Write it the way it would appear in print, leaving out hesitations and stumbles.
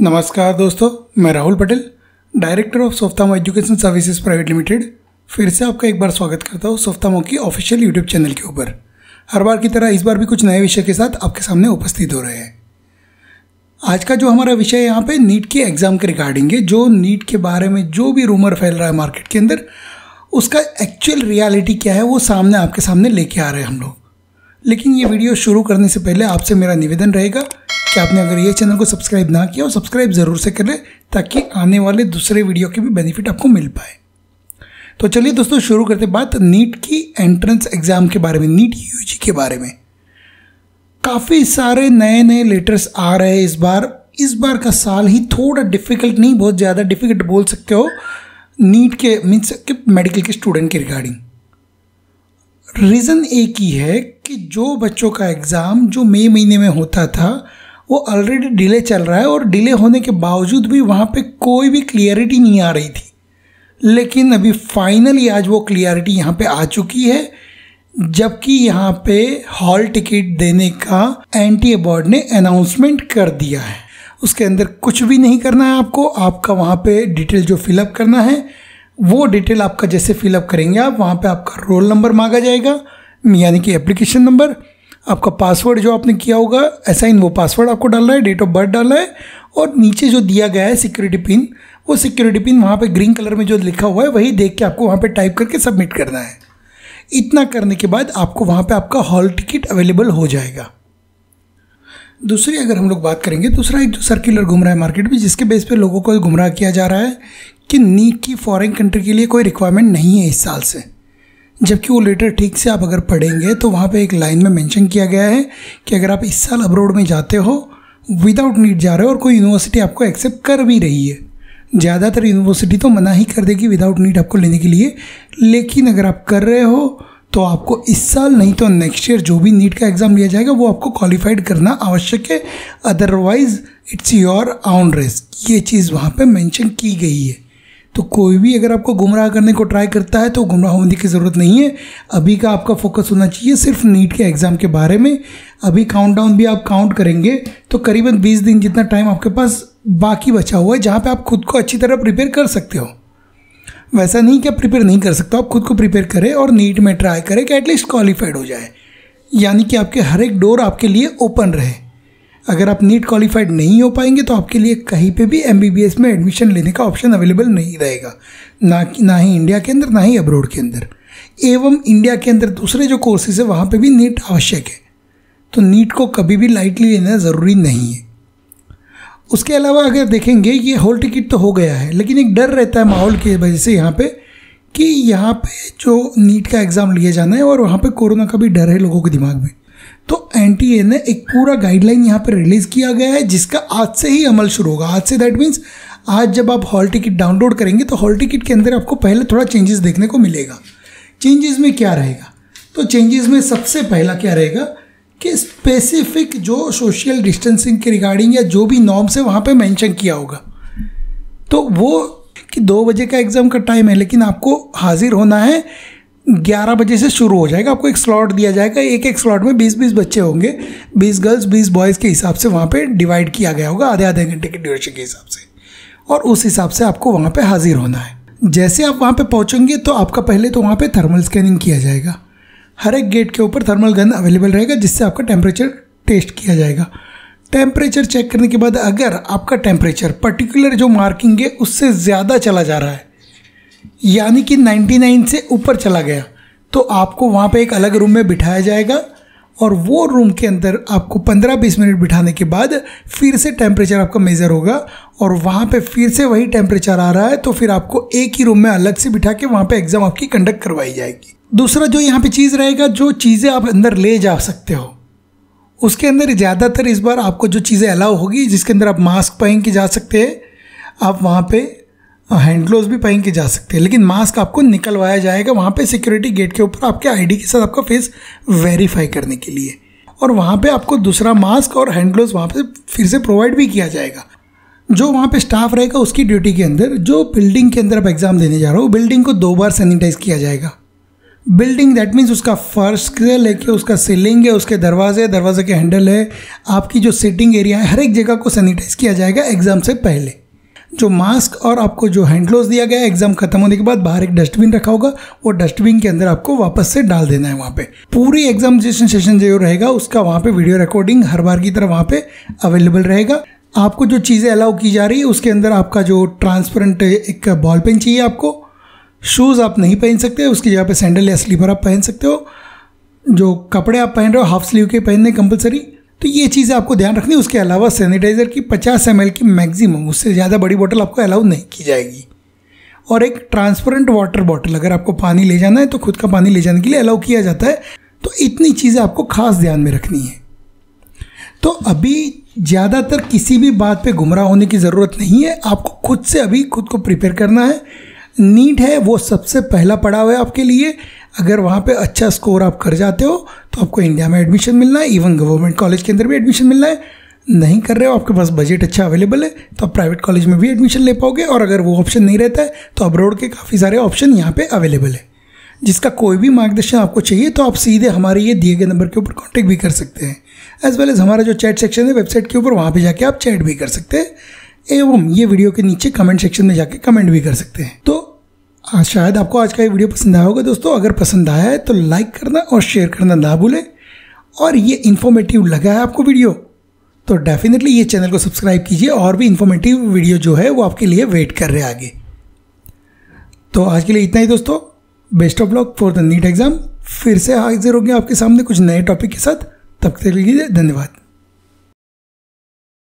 नमस्कार दोस्तों, मैं Rahul Patel, director of सॉफ्टामो education services private limited, फिर से आपका एक बार स्वागत करता हूँ सॉफ्टामो की ऑफिशियल यूट्यूब चैनल के ऊपर। हर बार की तरह इस बार भी कुछ नए विषय के साथ आपके सामने उपस्थित हो रहे हैं। आज का जो हमारा विषय है यहाँ पे नीट के एग्ज़ाम के रिगार्डिंग है। जो नीट के बारे में जो भी रूमर फैल रहा है मार्केट के अंदर, उसका एक्चुअल रियलिटी क्या है वो सामने आपके सामने लेके आ रहे हैं हम लोग। लेकिन ये वीडियो शुरू करने से पहले आपसे मेरा निवेदन रहेगा कि आपने अगर ये चैनल को सब्सक्राइब ना किया हो, सब्सक्राइब ज़रूर से कर लें ताकि आने वाले दूसरे वीडियो के भी बेनिफिट आपको मिल पाए। तो चलिए दोस्तों, शुरू करते बात नीट की एंट्रेंस एग्ज़ाम के बारे में, नीट यूजी के बारे में। काफ़ी सारे नए नए लेटर्स आ रहे हैं इस बार। का साल ही थोड़ा डिफ़िकल्ट, नहीं बहुत ज़्यादा डिफ़िकल्ट बोल सकते हो, नीट के मीन्स के मेडिकल के स्टूडेंट के रिगार्डिंग। रीज़न एक ही है कि जो बच्चों का एग्ज़ाम जो मई महीने में होता था वो ऑलरेडी डिले चल रहा है, और डिले होने के बावजूद भी वहाँ पे कोई भी क्लियरिटी नहीं आ रही थी। लेकिन अभी फाइनली आज वो क्लियरिटी यहाँ पे आ चुकी है, जबकि यहाँ पे हॉल टिकट देने का NTA बोर्ड ने अनाउंसमेंट कर दिया है। उसके अंदर कुछ भी नहीं करना है आपको, आपका वहाँ पे डिटेल जो फिलअप करना है वो डिटेल आपका जैसे फिलअप करेंगे आप, वहाँ पे आपका रोल नंबर मांगा जाएगा, यानी कि एप्लीकेशन नंबर, आपका पासवर्ड जो आपने किया होगा असाइन वो पासवर्ड आपको डालना है, डेट ऑफ बर्थ डालना है, और नीचे जो दिया गया है सिक्योरिटी पिन, वो सिक्योरिटी पिन वहाँ पे ग्रीन कलर में जो लिखा हुआ है वही देख के आपको वहाँ पे टाइप करके सबमिट करना है। इतना करने के बाद आपको वहाँ पे आपका हॉल टिकट अवेलेबल हो जाएगा। दूसरी अगर हम लोग बात करेंगे, दूसरा एक जो सर्कुलर घूम रहा है मार्केट में, जिसके बेस पर लोगों को गुमराह किया जा रहा है कि नीट की फॉरेन कंट्री के लिए कोई रिक्वायरमेंट नहीं है इस साल से, जबकि वो लेटर ठीक से आप अगर पढ़ेंगे तो वहाँ पे एक लाइन में मेंशन किया गया है कि अगर आप इस साल अब्रोड में जाते हो, विदाउट नीट जा रहे हो, और कोई यूनिवर्सिटी आपको एक्सेप्ट कर भी रही है, ज़्यादातर यूनिवर्सिटी तो मना ही कर देगी विदाउट नीट आपको लेने के लिए, लेकिन अगर आप कर रहे हो तो आपको इस साल नहीं तो नेक्स्ट ईयर जो भी नीट का एग्ज़ाम लिया जाएगा वो आपको क्वालिफाइड करना आवश्यक है, otherwise it's your own risk. ये चीज़ वहाँ पर मैंशन की गई है। तो कोई भी अगर आपको गुमराह करने को ट्राई करता है तो गुमराह होने की ज़रूरत नहीं है। अभी का आपका फोकस होना चाहिए सिर्फ नीट के एग्ज़ाम के बारे में। अभी काउंटडाउन भी आप काउंट करेंगे तो करीबन 20 दिन जितना टाइम आपके पास बाकी बचा हुआ है, जहाँ पे आप खुद को अच्छी तरह प्रिपेयर कर सकते हो। वैसा नहीं कि आप प्रिपेयर नहीं कर सकते, आप खुद को प्रिपेयर करें और नीट में ट्राई करें कि एटलीस्ट क्वालिफाइड हो जाए, यानी कि आपके हर एक डोर आपके लिए ओपन रहे। अगर आप नीट क्वालिफाइड नहीं हो पाएंगे तो आपके लिए कहीं पे भी MBBS में एडमिशन लेने का ऑप्शन अवेलेबल नहीं रहेगा, ना ही इंडिया के अंदर ना ही अब्रोड के अंदर, एवं इंडिया के अंदर दूसरे जो कोर्सेज है वहाँ पे भी नीट आवश्यक है। तो नीट को कभी भी लाइटली लेना ज़रूरी नहीं है। उसके अलावा अगर देखेंगे, ये हॉल टिकट तो हो गया है, लेकिन एक डर रहता है माहौल की वजह से यहाँ पर कि यहाँ पर जो नीट का एग्ज़ाम लिया जाना है और वहाँ पर कोरोना का भी डर है लोगों के दिमाग में, तो NTA ने एक पूरा गाइडलाइन यहाँ पर रिलीज़ किया गया है जिसका आज से ही अमल शुरू होगा। आज से दैट मीन्स आज जब आप हॉल टिकट डाउनलोड करेंगे तो हॉल टिकट के अंदर आपको पहले थोड़ा चेंजेस देखने को मिलेगा। चेंजेस में क्या रहेगा? तो चेंजेस में सबसे पहला क्या रहेगा कि स्पेसिफिक जो सोशल डिस्टेंसिंग के रिगार्डिंग या जो भी नॉर्म्स है वहाँ पर मैंशन किया होगा, तो वो कि 2 बजे का एग्ज़ाम का टाइम है लेकिन आपको हाजिर होना है 11 बजे से शुरू हो जाएगा। आपको एक स्लॉट दिया जाएगा, एक स्लॉट में 20-20 बच्चे होंगे, 20 गर्ल्स 20 बॉयज़ के हिसाब से वहाँ पे डिवाइड किया गया होगा, आधे आधे घंटे के ड्यूरेशन के हिसाब से, और उस हिसाब से आपको वहाँ पे हाजिर होना है। जैसे आप वहाँ पे पहुँचेंगे तो आपका पहले तो वहाँ पे थर्मल स्कैनिंग किया जाएगा। हर एक गेट के ऊपर थर्मल गन अवेलेबल रहेगा जिससे आपका टेम्परेचर टेस्ट किया जाएगा। टेम्परेचर चेक करने के बाद अगर आपका टेम्परेचर पर्टिकुलर जो मार्किंग है उससे ज़्यादा चला जा रहा है, यानी कि 99 से ऊपर चला गया, तो आपको वहाँ पे एक अलग रूम में बिठाया जाएगा और वो रूम के अंदर आपको 15-20 मिनट बिठाने के बाद फिर से टेम्परेचर आपका मेज़र होगा, और वहाँ पे फिर से वही टेम्परेचर आ रहा है तो फिर आपको एक ही रूम में अलग से बिठा के वहाँ पे एग्ज़ाम आपकी कंडक्ट करवाई जाएगी। दूसरा जो यहाँ पर चीज़ रहेगा, जो चीज़ें आप अंदर ले जा सकते हो, उसके अंदर ज़्यादातर इस बार आपको जो चीज़ें अलाउ होगी, जिसके अंदर आप मास्क पहन के जा सकते हैं, आप वहाँ पर हैंड ग्लोव्स भी पहन के जा सकते हैं, लेकिन मास्क आपको निकलवाया जाएगा वहाँ पे सिक्योरिटी गेट के ऊपर आपके आईडी के साथ आपका फेस वेरीफाई करने के लिए, और वहाँ पे आपको दूसरा मास्क और हैंड ग्लोव्स वहाँ पे फिर से प्रोवाइड भी किया जाएगा। जो वहाँ पे स्टाफ रहेगा उसकी ड्यूटी के अंदर, जो बिल्डिंग के अंदर आप एग्ज़ाम देने जा रहे हो, बिल्डिंग को 2 बार सैनिटाइज़ किया जाएगा, बिल्डिंग, दैट मीन्स उसका फर्श से लेके उसका सीलिंग है, उसके दरवाजे के हैंडल है, आपकी जो सिटिंग एरिया है, हर एक जगह को सैनिटाइज किया जाएगा एग्ज़ाम से पहले। जो मास्क और आपको जो हैंड ग्लोव्स दिया गया है, एग्ज़ाम खत्म होने के बाद बाहर एक डस्टबिन रखा होगा, वो डस्टबिन के अंदर आपको वापस से डाल देना है। वहाँ पे पूरी एग्जामिनेशन सेशन जो रहेगा उसका वहाँ पे वीडियो रिकॉर्डिंग हर बार की तरह वहाँ पे अवेलेबल रहेगा। आपको जो चीज़ें अलाउ की जा रही है उसके अंदर आपका जो ट्रांसपेरेंट एक बॉल पेन चाहिए, आपको शूज़ आप नहीं पहन सकते, उसकी जगह पर सैंडल या स्लीपर आप पहन सकते हो, जो कपड़े आप पहन रहे हो हाफ स्लीव के पहनने कंपलसरी, तो ये चीज़ें आपको ध्यान रखनी है। उसके अलावा सैनिटाइज़र की 50 ml की मैक्सिमम, उससे ज़्यादा बड़ी बोतल आपको अलाउ नहीं की जाएगी, और एक ट्रांसपेरेंट वाटर बॉटल, अगर आपको पानी ले जाना है तो खुद का पानी ले जाने के लिए अलाउ किया जाता है। तो इतनी चीज़ें आपको खास ध्यान में रखनी है। तो अभी ज़्यादातर किसी भी बात पर गुमराह होने की ज़रूरत नहीं है, आपको खुद से अभी खुद को प्रिपेयर करना है। नीट है वो सबसे पहला पड़ाव है आपके लिए, अगर वहाँ पे अच्छा स्कोर आप कर जाते हो तो आपको इंडिया में एडमिशन मिलना है, इवन गवर्नमेंट कॉलेज के अंदर भी एडमिशन मिलना है। नहीं कर रहे हो, आपके पास बजट अच्छा अवेलेबल है तो आप प्राइवेट कॉलेज में भी एडमिशन ले पाओगे, और अगर वो ऑप्शन नहीं रहता है तो अब्रॉड के काफ़ी सारे ऑप्शन यहाँ पर अवेलेबल है। जिसका कोई भी मार्गदर्शन आपको चाहिए तो आप सीधे हमारे ये दिए गए नंबर के ऊपर कॉन्टैक्ट भी कर सकते हैं, एज़ वेल एज़ हमारा जो चैट सेक्शन है वेबसाइट के ऊपर, वहाँ पर जाके आप चैट भी कर सकते हैं, एवं ये वीडियो के नीचे कमेंट सेक्शन में जाके कमेंट भी कर सकते हैं। तो शायद आपको आज का ये वीडियो पसंद आया होगा दोस्तों, अगर पसंद आया है तो लाइक करना और शेयर करना ना भूलें, और ये इन्फॉर्मेटिव लगा है आपको वीडियो तो डेफिनेटली ये चैनल को सब्सक्राइब कीजिए, और भी इन्फॉर्मेटिव वीडियो जो है वो आपके लिए वेट कर रहे हैं आगे। तो आज के लिए इतना ही दोस्तों, best of luck for the NEET exam. फिर से हाजिर होंगे आपके सामने कुछ नए टॉपिक के साथ, तब तक के लिए धन्यवाद।